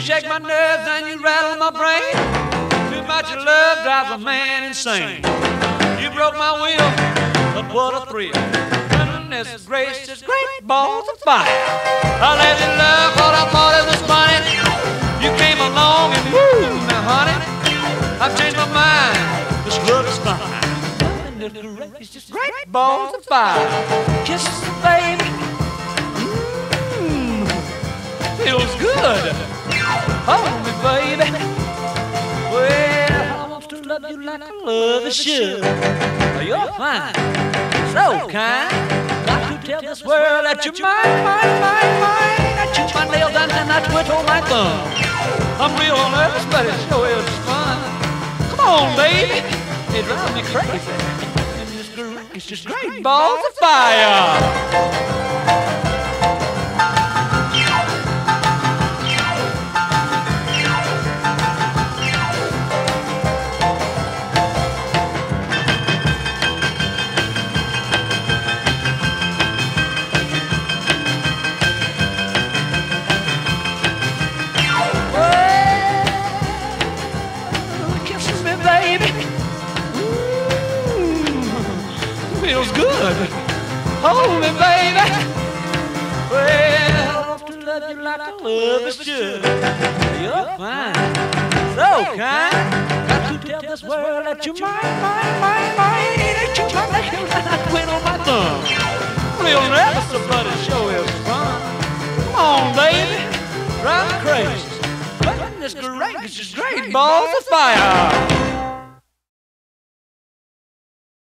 You shake my nerves and you rattle my brain. Too much of love drives a man insane. You broke my will, but what a thrill. Goodness gracious, great balls of fire. I let you love what I thought it was funny. You came along and woo, now honey, I've changed my mind, this love is fine. Just great balls of fire. Kisses, baby. Mmm, feels good. Hold me, baby. Well, I want to love you like I love you should. You're fine, so kind. Got to tell this world that you're mine. That you my nails and I twitch on my thumb. I'm real nervous, but it sure is fun. Come on, baby. It drives me crazy. It's just great balls of fire. Feels good. Hold me, baby. Well, I want to love you like I love you should. You're fine, so kind. Got to tell this world that you're mine. That you my nail and I quit on my thumb. Real nervous, but it sure is fun. Come on, baby, drive me crazy. Goodness gracious, great balls of fire.